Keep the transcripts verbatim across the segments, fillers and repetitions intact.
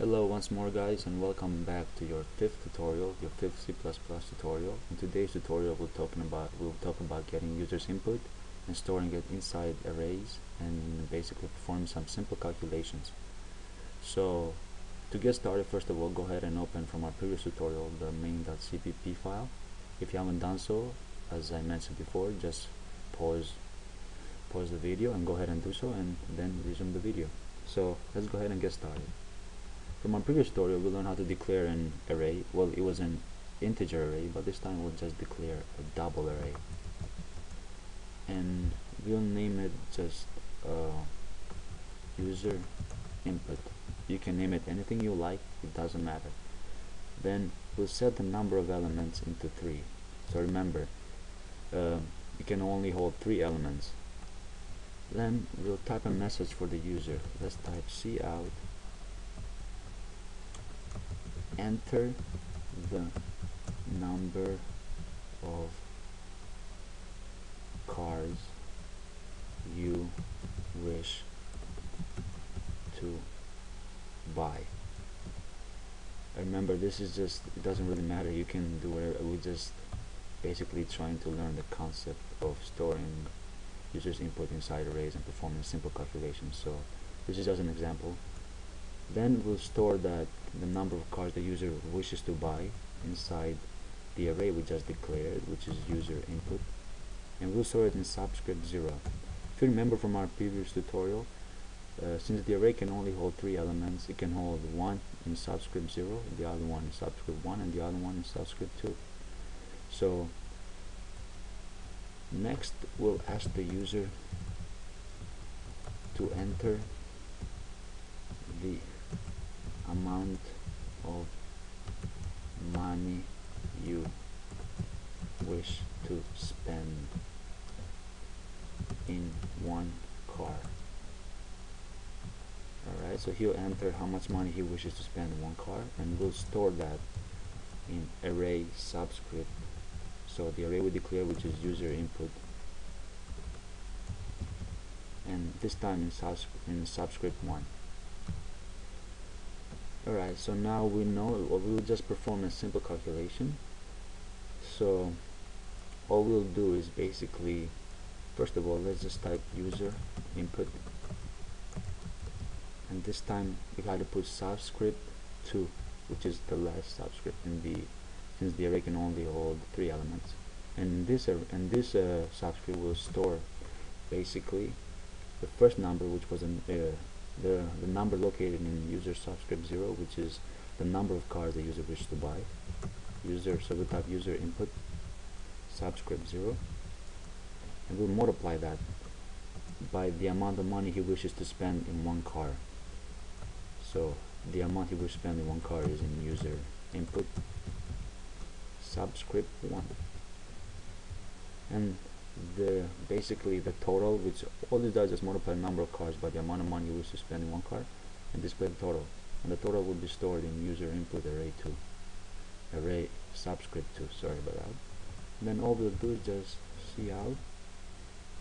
Hello once more guys, and welcome back to your fifth tutorial, your fifth C plus plus tutorial. In today's tutorial we'll talk about we'll talk about getting users input and storing it inside arrays and basically perform some simple calculations. So to get started, first of all, go ahead and open from our previous tutorial the main dot C P P file. If you haven't done so, as I mentioned before, just pause pause the video and go ahead and do so, and then resume the video. So let's go ahead and get started. From our previous tutorial, we learned how to declare an array. Well, it was an integer array, but this time we'll just declare a double array. And we'll name it just uh, user input. You can name it anything you like, it doesn't matter. Then we'll set the number of elements into three. So remember, uh, you can only hold three elements. Then we'll type a message for the user. Let's type cout. Enter the number of cars you wish to buy. Remember, this is just, it doesn't really matter, you can do whatever. We're just basically trying to learn the concept of storing users input inside arrays and performing simple calculations. So this is just an example. Then we'll store that the number of cars the user wishes to buy inside the array we just declared, which is user input, and we'll store it in subscript zero. If you remember from our previous tutorial, uh, since the array can only hold three elements, it can hold one in subscript zero, the other one in subscript one, and the other one in subscript two. So next we'll ask the user to enter the amount of money you wish to spend in one car. Alright, so he'll enter how much money he wishes to spend in one car, and we'll store that in array subscript. So the array we declare, which is user input, and this time in, subs in subscript one. Alright, so now we know, or we will just perform a simple calculation. So all we'll do is basically, first of all, let's just type user input, and this time we got to put subscript two, which is the last subscript in the, since the array can only hold three elements. And this uh, and this uh, subscript will store basically the first number, which was an uh, The, the number located in user subscript zero, which is the number of cars the user wishes to buy. User, so we'll type user input subscript zero, and we'll multiply that by the amount of money he wishes to spend in one car. So the amount he wishes to spend in one car is in user input subscript one, and the basically the total, which all it does is multiply the number of cars by the amount of money you wish to spend in one car, and display the total. And the total will be stored in user input array two, array subscript two. Sorry about that. And then all we'll do is just cout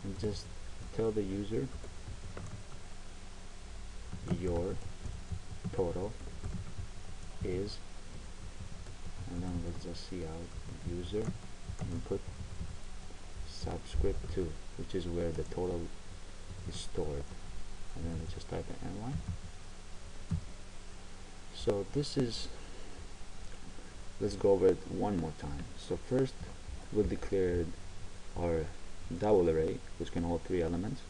and just tell the user your total is, and then we'll just cout user input subscript two, which is where the total is stored, and then we just type an end line. So this is, let's go over it one more time. So first we'll declare our double array, which can hold three elements.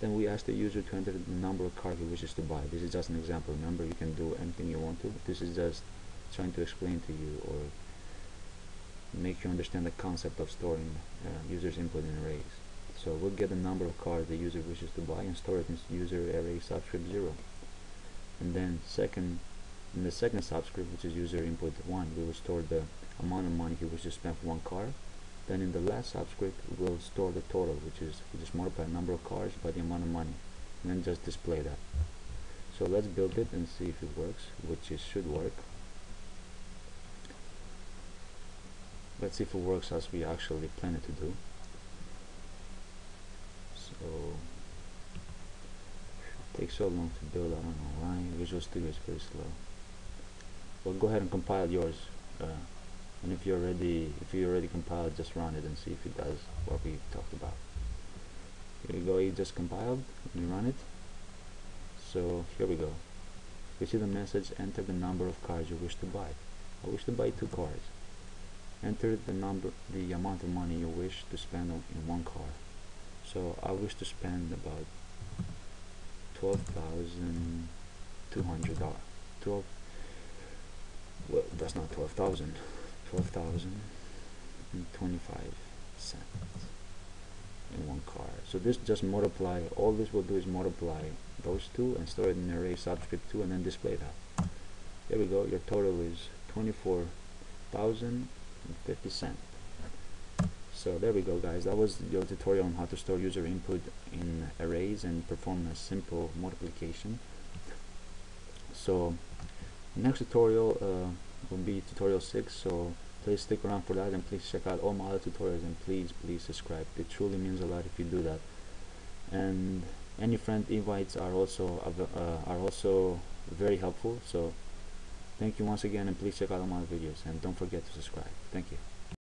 Then we ask the user to enter the number of cars he wishes to buy. This is just an example. Remember, you can do anything you want to. This is just trying to explain to you, or make you understand the concept of storing uh, users input in arrays. So we'll get the number of cars the user wishes to buy and store it in user array subscript zero. And then second, in the second subscript, which is user input one, we will store the amount of money he wishes to spend for one car. Then in the last subscript we'll store the total, which is we just multiply the number of cars by the amount of money, and then just display that. So let's build it and see if it works, which it should work. Let's see if it works as we actually planned it to do. So it takes so long to build, I don't know why. Visual Studio is very slow. Well, go ahead and compile yours, uh, and if you're ready, if you already compiled, just run it and see if it does what we talked about. Here you go, you just compiled, and you run it. So here we go. We see the message, enter the number of cars you wish to buy. I wish to buy two cars. Enter the number, the amount of money you wish to spend on, in one car. So I wish to spend about twelve thousand two hundred dollars. Twelve. Well, that's not twelve thousand. Twelve thousand and twenty-five cents in one car. So this just multiply. All this will do is multiply those two and store it in array subscript two and then display that. There we go. Your total is twenty-four thousand. fifty cents. So there we go, guys. That was your tutorial on how to store user input in arrays and perform a simple multiplication. So next tutorial uh, will be tutorial six, so please stick around for that, and please check out all my other tutorials, and please please subscribe. It truly means a lot if you do that. And any friend invites are also uh, are also very helpful. So thank you once again, and please check out all my videos, and don't forget to subscribe. Thank you.